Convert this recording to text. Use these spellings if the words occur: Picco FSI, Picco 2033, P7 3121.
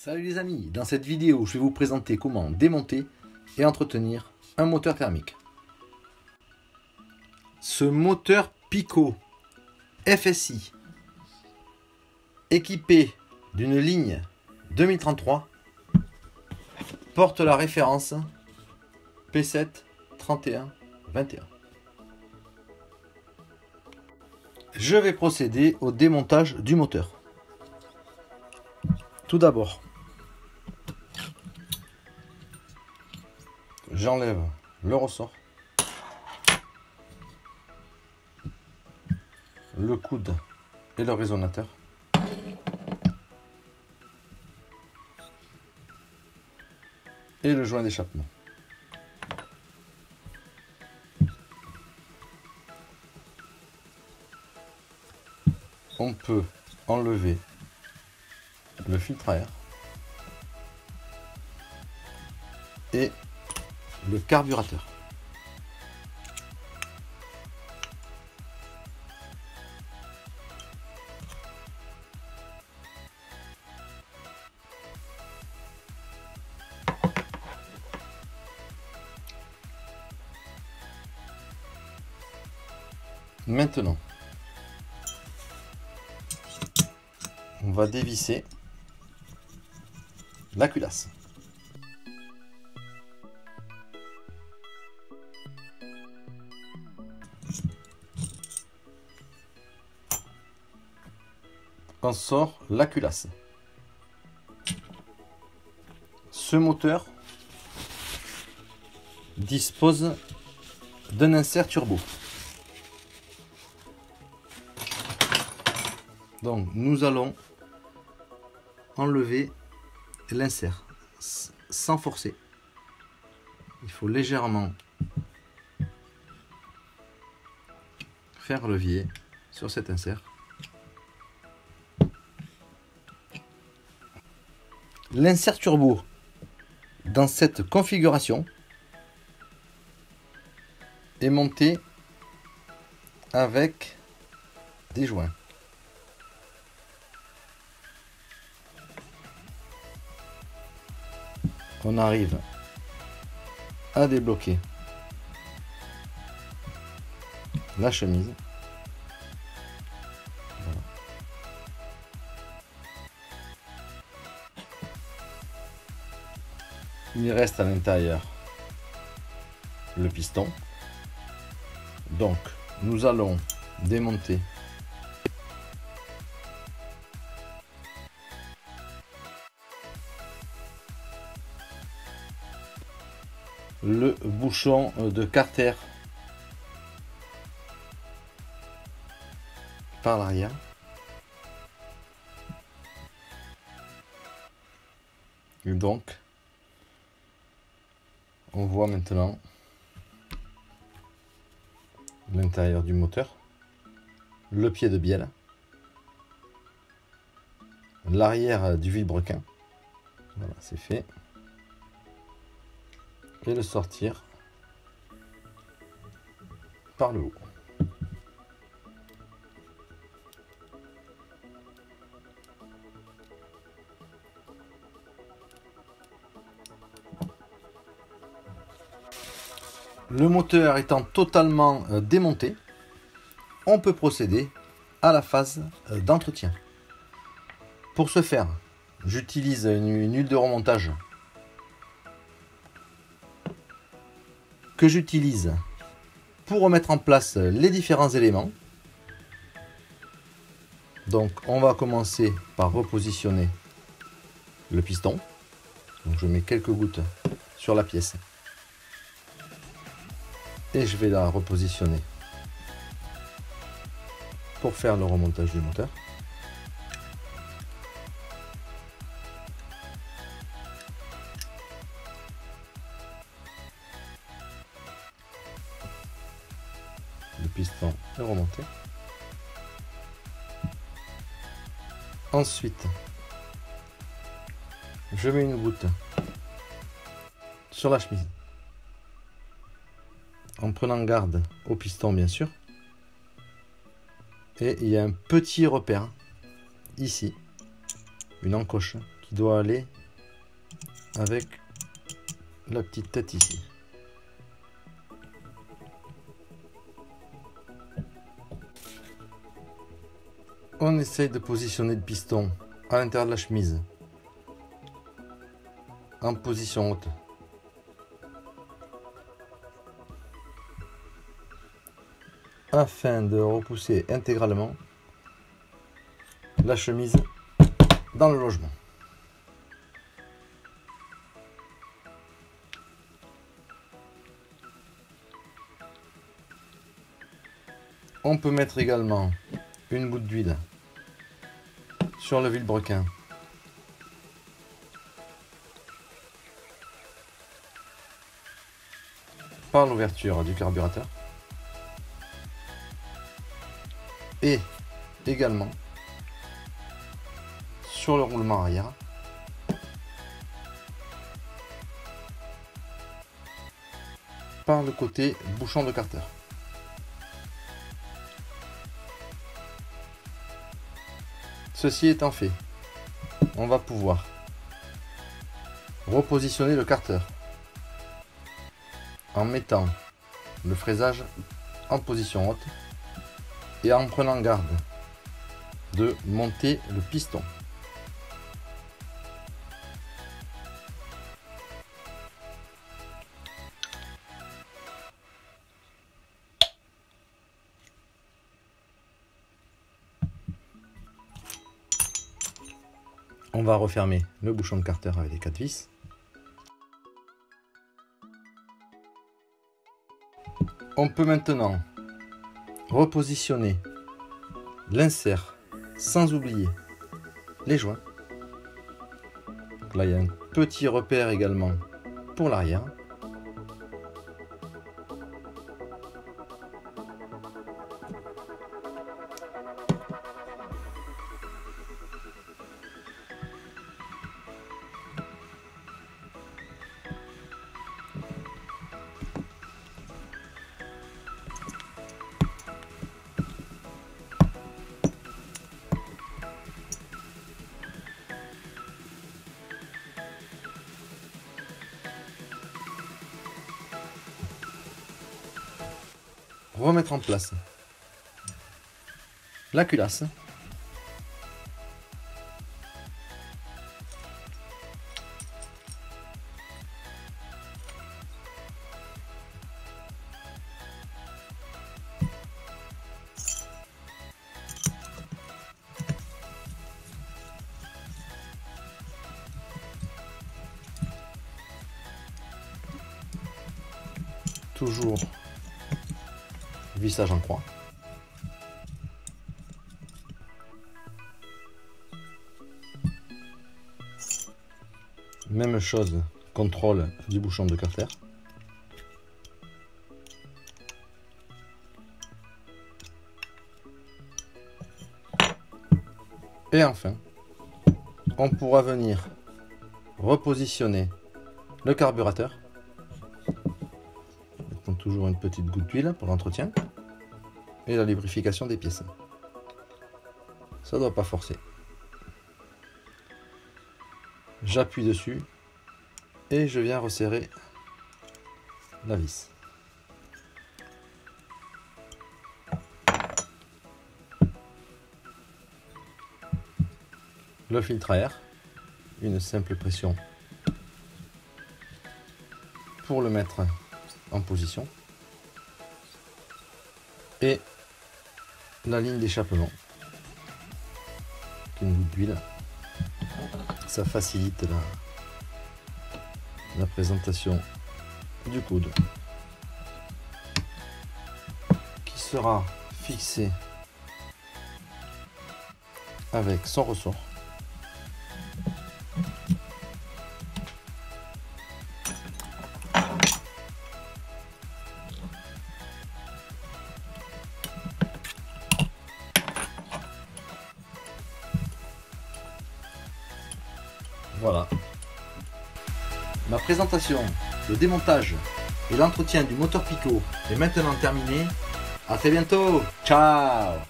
Salut les amis, dans cette vidéo je vais vous présenter comment démonter et entretenir un moteur thermique. Ce moteur Picco FSI équipé d'une ligne 2033 porte la référence P7 3121. Je vais procéder au démontage du moteur. Tout d'abord, j'enlève le ressort, le coude et le résonateur. Et le joint d'échappement. On peut enlever le filtre à air et le carburateur. Maintenant, on va dévisser la culasse. On sort la culasse. Ce moteur dispose d'un insert turbo. Donc nous allons enlever l'insert sans forcer. Il faut légèrement faire levier sur cet insert. L'insert turbo dans cette configuration est monté avec des joints. On arrive à débloquer la chemise. Voilà. Il reste à l'intérieur le piston. Donc nous allons démonter le bouchon de carter par l'arrière. Et donc, on voit maintenant l'intérieur du moteur, le pied de bielle, l'arrière du vilebrequin. Voilà, c'est fait. Et le sortir par le haut. Le moteur étant totalement démonté, on peut procéder à la phase d'entretien. Pour ce faire, j'utilise une huile de remontage que j'utilise pour remettre en place les différents éléments. Donc on va commencer par repositionner le piston. Donc je mets quelques gouttes sur la pièce et je vais la repositionner pour faire le remontage du moteur. Le piston est remonté. Ensuite, je mets une goutte sur la chemise en prenant garde au piston bien sûr. Et il y a un petit repère ici, une encoche qui doit aller avec la petite tête ici. On essaye de positionner le piston à l'intérieur de la chemise en position haute. Afin de repousser intégralement la chemise dans le logement. On peut mettre également une goutte d'huile sur le vilebrequin. Par l'ouverture du carburateur. Et également sur le roulement arrière par le côté bouchon de carter. Ceci étant fait, on va pouvoir repositionner le carter en mettant le fraisage en position haute et en prenant garde de monter le piston. On va refermer le bouchon de carter avec les 4 vis. On peut maintenant repositionner l'insert sans oublier les joints. Donc là il y a un petit repère également pour l'arrière. Remettre en place la culasse toujours. Vissage en croix. Même chose, contrôle du bouchon de carter. Et enfin, on pourra venir repositionner le carburateur. Mettons toujours une petite goutte d'huile pour l'entretien. Et la lubrification des pièces. Ça doit pas forcer. J'appuie dessus et je viens resserrer la vis. Le filtre à air, une simple pression pour le mettre en position. Et la ligne d'échappement, une goutte d'huile, ça facilite la présentation du coude qui sera fixé avec son ressort. Voilà, ma présentation, le démontage et l'entretien du moteur Picco est maintenant terminé. À très bientôt, ciao!